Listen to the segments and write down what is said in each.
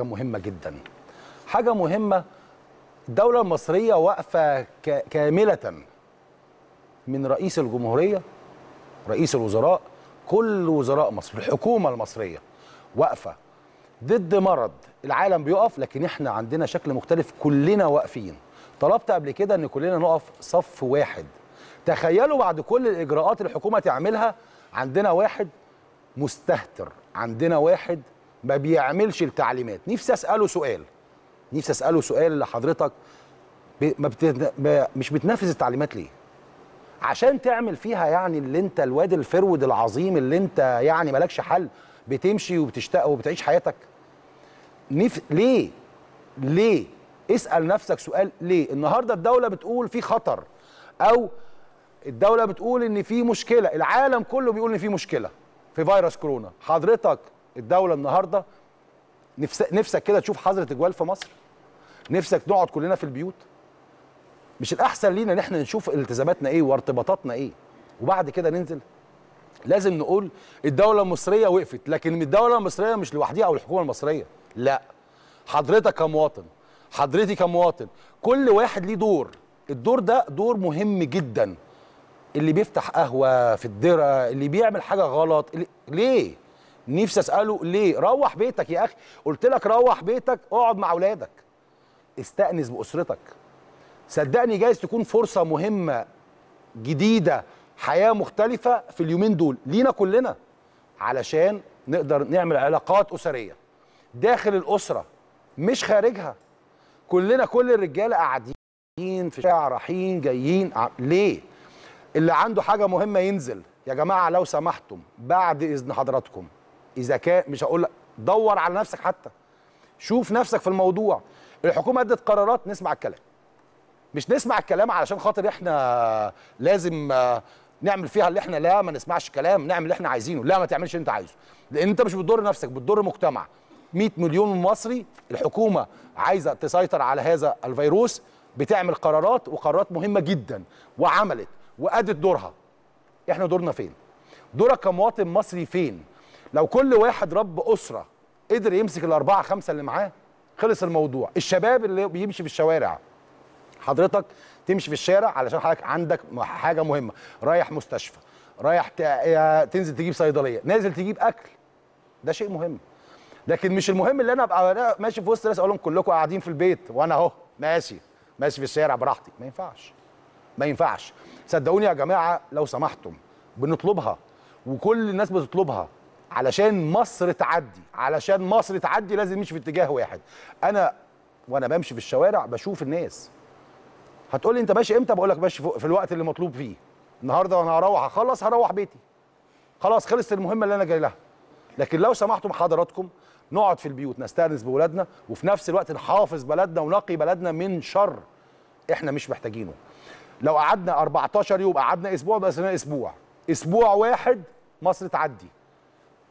حاجة مهمة جدا، حاجة مهمة. الدولة المصرية واقفة كاملة من رئيس الجمهورية، رئيس الوزراء، كل وزراء مصر، الحكومة المصرية واقفة ضد مرض العالم بيقف، لكن احنا عندنا شكل مختلف، كلنا واقفين. طلبت قبل كده ان كلنا نقف صف واحد. تخيلوا بعد كل الإجراءات الحكومة تعملها عندنا واحد مستهتر، عندنا واحد ما بيعملش التعليمات. نفسي اساله سؤال لحضرتك، مش بتنفذ التعليمات ليه؟ عشان تعمل فيها يعني اللي انت الواد الفرود العظيم اللي انت يعني مالكش حل، بتمشي وبتشتاق وبتعيش حياتك. ليه؟ اسال نفسك سؤال ليه؟ النهارده الدولة بتقول في خطر، او الدولة بتقول ان في مشكلة، العالم كله بيقول ان في مشكلة في فيروس كورونا. حضرتك الدولة النهارده نفسك كده تشوف حظر تجوال في مصر؟ نفسك نقعد كلنا في البيوت؟ مش الأحسن لينا ان احنا نشوف التزاماتنا ايه وارتباطاتنا ايه وبعد كده ننزل؟ لازم نقول الدولة المصرية وقفت، لكن الدولة المصرية مش لوحديها او الحكومة المصرية، لا، حضرتك كمواطن، حضرتي كمواطن، كل واحد ليه دور. الدور ده دور مهم جدا. اللي بيفتح قهوة في الدرة، اللي بيعمل حاجة غلط، ليه؟ نفسي اساله ليه؟ روح بيتك يا اخي، قلت لك روح بيتك، اقعد مع اولادك، استأنس باسرتك. صدقني جايز تكون فرصة مهمة جديدة، حياة مختلفة في اليومين دول لينا كلنا، علشان نقدر نعمل علاقات أسرية داخل الأسرة مش خارجها. كلنا كل الرجالة قاعدين في الشارع، رايحين جايين، ليه؟ اللي عنده حاجة مهمة ينزل. يا جماعة لو سمحتم بعد إذن حضراتكم، إذا كان مش هقول لك دور على نفسك، حتى شوف نفسك في الموضوع. الحكومة أدت قرارات، نسمع الكلام، مش نسمع الكلام علشان خاطر احنا لازم نعمل فيها اللي احنا، لا ما نسمعش كلام، نعمل اللي احنا عايزينه. لا ما تعملش اللي انت عايزه، لان انت مش بتضر نفسك، بتضر مجتمع 100 مليون مصري. الحكومة عايزة تسيطر على هذا الفيروس، بتعمل قرارات، وقرارات مهمة جدا، وعملت وأدت دورها. احنا دورنا فين؟ دورك كمواطن مصري فين؟ لو كل واحد رب أسرة قدر يمسك الأربعة خمسة اللي معاه، خلص الموضوع. الشباب اللي بيمشي في الشوارع، حضرتك تمشي في الشارع علشان حضرتك عندك حاجة مهمة، رايح مستشفى، رايح تنزل تجيب صيدلية، نازل تجيب أكل، ده شيء مهم. لكن مش المهم اللي أنا أبقى ماشي في وسط الناس أقول لهم كلكم قاعدين في البيت وأنا أهو ماشي في الشارع براحتي. ما ينفعش صدقوني يا جماعة لو سمحتم، بنطلبها وكل الناس بتطلبها، علشان مصر تعدي، لازم نمشي في اتجاه واحد. أنا وأنا بمشي في الشوارع بشوف الناس. هتقولي انت ماشي امتى؟ بقول لك ماشي في الوقت اللي مطلوب فيه. النهارده وانا هروح اخلص، هروح بيتي، خلاص خلصت المهمه اللي انا جاي لها. لكن لو سمحتم حضراتكم نقعد في البيوت، نستأنس بولادنا، وفي نفس الوقت نحافظ بلدنا ونقي بلدنا من شر احنا مش محتاجينه. لو قعدنا 14 يوم، قعدنا اسبوع، بس اسبوع واحد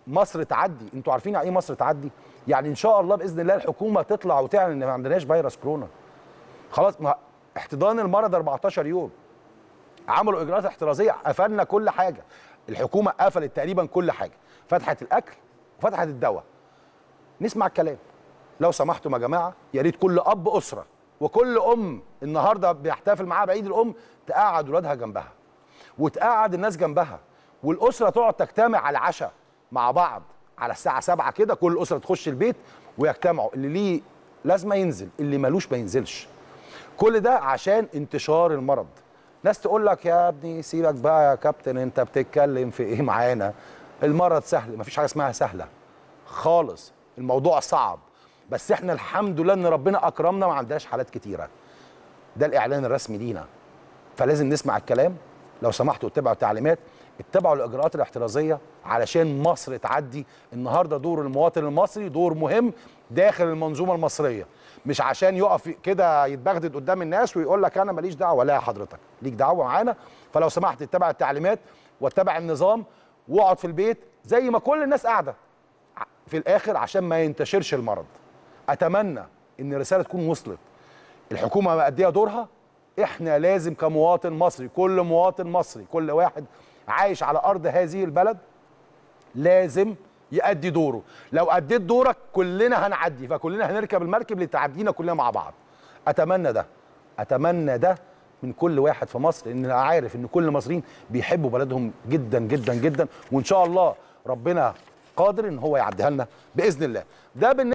مصر تعدي. انتوا عارفين يعني ايه مصر تعدي؟ يعني ان شاء الله باذن الله الحكومه تطلع وتعلن ان ما عندناش فيروس كورونا. خلاص، احتضان المرض 14 يوم، عملوا اجراءات احترازيه، قفلنا كل حاجه. الحكومه قفلت تقريبا كل حاجه، فتحت الاكل وفتحت الدواء. نسمع الكلام لو سمحتم يا جماعه. يا ريت كل اب اسره وكل ام النهارده بيحتفل معاها بعيد الام تقعد اولادها جنبها، وتقعد الناس جنبها، والاسره تقعد تجتمع على العشاء مع بعض على الساعه 7 كده، كل اسره تخش البيت ويجتمعوا. اللي ليه لازمه ينزل، اللي مالوش ما ينزلش. كل ده عشان انتشار المرض. ناس تقول لك يا ابني سيبك بقى يا كابتن، انت بتتكلم في ايه معانا؟ المرض سهل، مفيش حاجه اسمها سهله خالص، الموضوع صعب. بس احنا الحمد لله ان ربنا اكرمنا ما عندناش حالات كتيره. ده الاعلان الرسمي لينا، فلازم نسمع الكلام لو سمحتوا، اتبعوا التعليمات، اتبعوا الاجراءات الاحترازيه علشان مصر تعدي. النهارده دور المواطن المصري دور مهم داخل المنظومه المصريه، مش عشان يقف كده يتبغدد قدام الناس ويقول لك انا ماليش دعوه. لا، حضرتك ليك دعوه معانا، فلو سمحت اتبع التعليمات واتبع النظام واقعد في البيت زي ما كل الناس قاعده في الاخر عشان ما ينتشرش المرض. اتمنى ان الرساله تكون وصلت. الحكومه مأديه دورها، احنا لازم كمواطن مصري، كل مواطن مصري، كل واحد عايش على ارض هذه البلد لازم يأدي دوره. لو أديت دورك كلنا هنعدي، فكلنا هنركب المركب لتعدينا كلنا مع بعض. أتمنى ده، أتمنى ده من كل واحد في مصر، لأن أنا عارف إن كل المصريين بيحبوا بلدهم جدا جدا جدا، وإن شاء الله ربنا قادر إن هو يعديها لنا بإذن الله. ده بالنسبة